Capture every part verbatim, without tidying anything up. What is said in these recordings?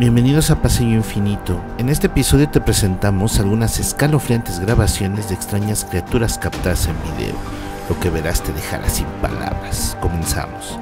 Bienvenidos a Pasillo Infinito. En este episodio te presentamos algunas escalofriantes grabaciones de extrañas criaturas captadas en video. Lo que verás te dejará sin palabras. Comenzamos.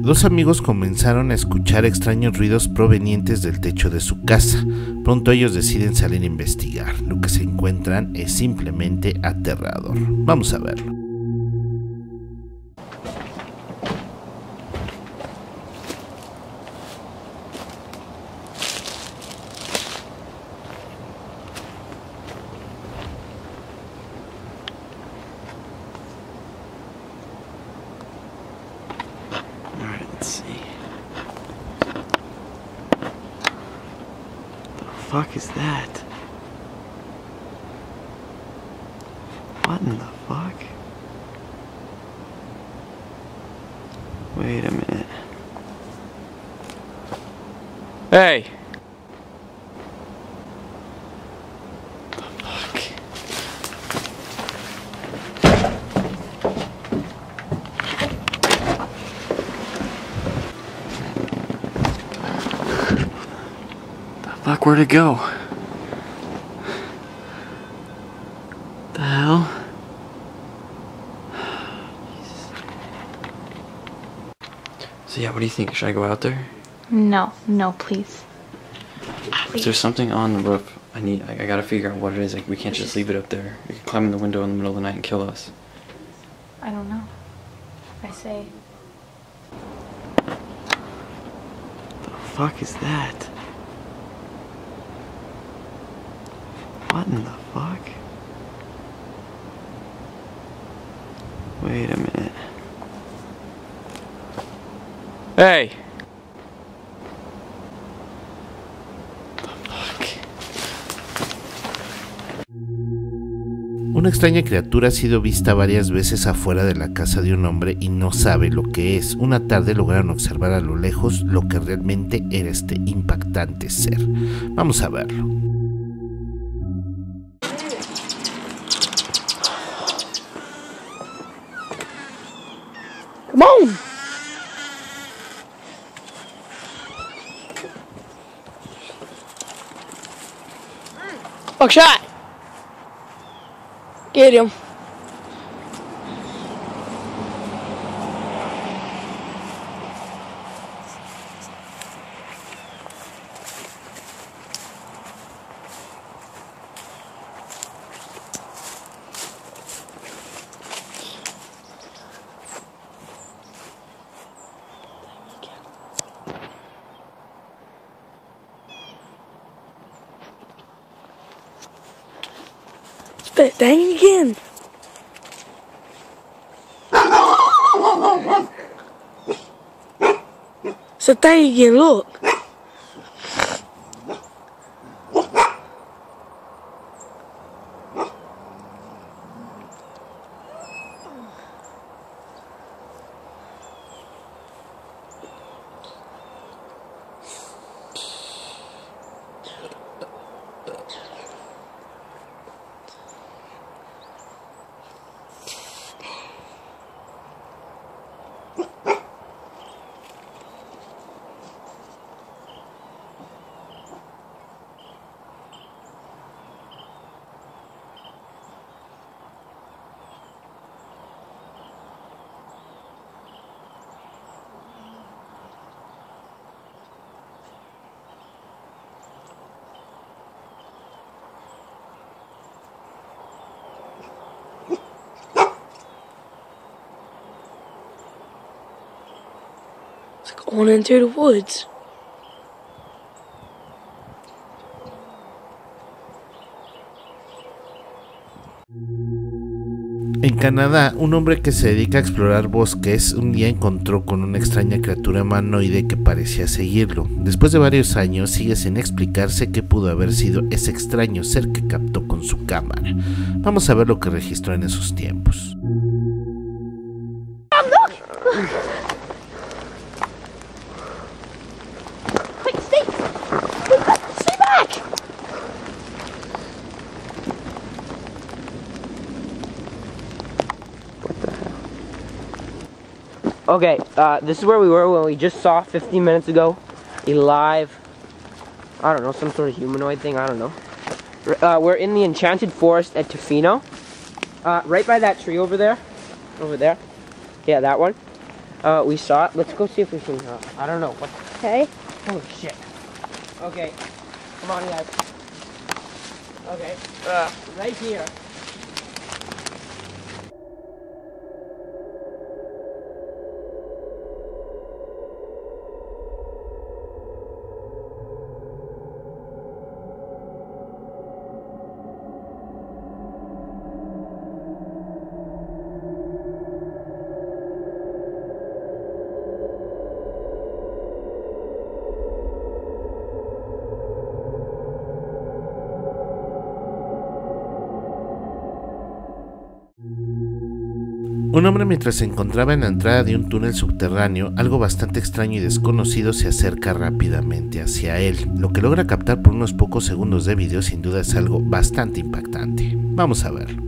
Dos amigos comenzaron a escuchar extraños ruidos provenientes del techo de su casa. Pronto ellos deciden salir a investigar. Lo que se encuentran es simplemente aterrador. Vamos a verlo. What the fuck is that? What in the fuck? Wait a minute. Hey! The fuck? Fuck, where'd it go? What the hell? So yeah, what do you think? Should I go out there? No, no, please. please. If there's something on the roof, I need. I, I gotta figure out what it is. Like, we can't just leave it up there. It could climb in the window in the middle of the night and kill us. I don't know. I say. What the fuck is that? What in the fuck? Wait a minute. Hey! The fuck? Una extraña criatura ha sido vista varias veces afuera de la casa de un hombre y no sabe lo que es. Una tarde lograron observar a lo lejos lo que realmente era este impactante ser. Vamos a verlo. Come on! Buckshot! Get him. That thing again. It's a thing again, look. It's going into the woods. En Canadá, un hombre que se dedica a explorar bosques un día encontró con una extraña criatura humanoide que parecía seguirlo. Después de varios años, sigue sin explicarse qué pudo haber sido ese extraño ser que captó con su cámara. Vamos a ver lo que registró en esos tiempos. Quick, stay! We must stay back! What the hell? Okay, uh, this is where we were when we just saw fifteen minutes ago a live, I don't know, some sort of humanoid thing, I don't know. Uh, we're in the Enchanted Forest at Tofino. Uh, right by that tree over there. Over there. Yeah, that one. Uh, we saw it. Let's go see if we can, uh, I don't know. What? Okay. Holy shit. Okay. Come on, guys. Okay. Uh, right here. Un hombre, mientras se encontraba en la entrada de un túnel subterráneo, algo bastante extraño y desconocido se acerca rápidamente hacia él. Lo que logra captar por unos pocos segundos de video sin duda es algo bastante impactante. Vamos a verlo.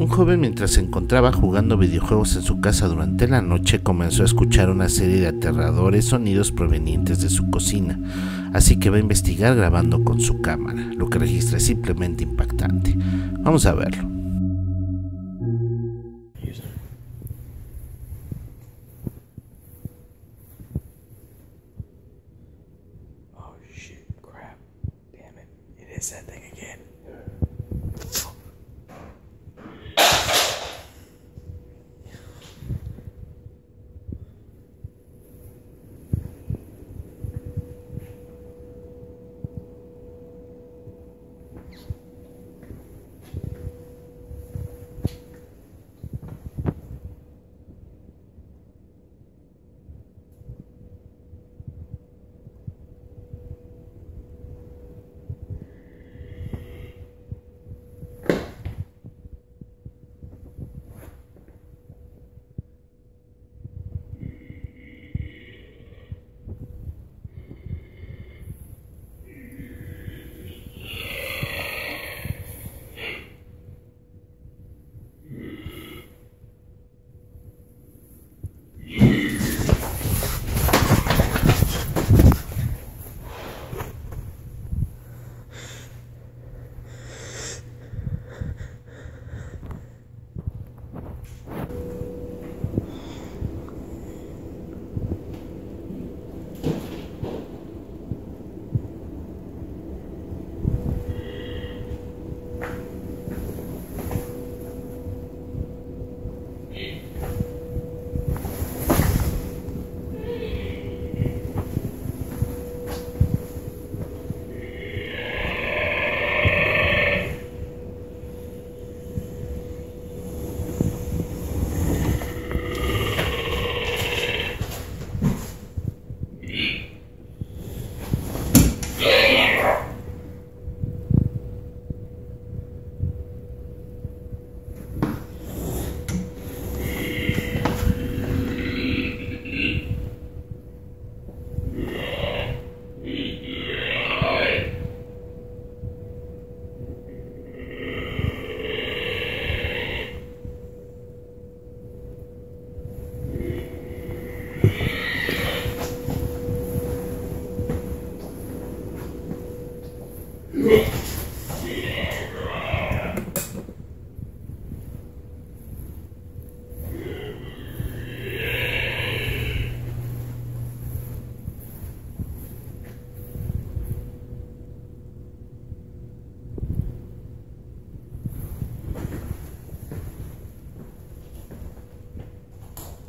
Un joven, mientras se encontraba jugando videojuegos en su casa durante la noche, comenzó a escuchar una serie de aterradores sonidos provenientes de su cocina, así que va a investigar grabando con su cámara. Lo que registra es simplemente impactante. Vamos a verlo. Oh shit, crap. Damn it. It is that thing again.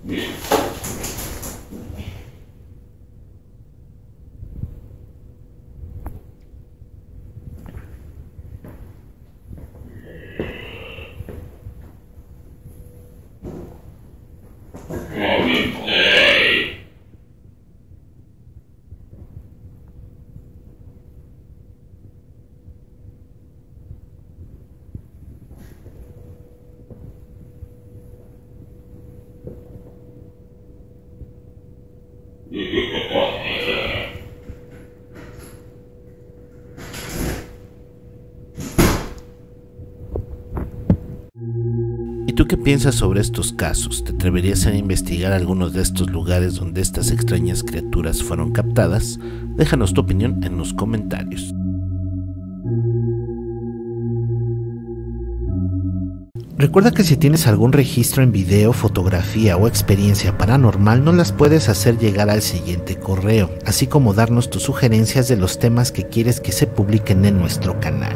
Yeah. ¿Y tú qué piensas sobre estos casos? ¿Te atreverías a investigar algunos de estos lugares donde estas extrañas criaturas fueron captadas? Déjanos tu opinión en los comentarios. Recuerda que si tienes algún registro en video, fotografía o experiencia paranormal, no las puedes hacer llegar al siguiente correo, así como darnos tus sugerencias de los temas que quieres que se publiquen en nuestro canal.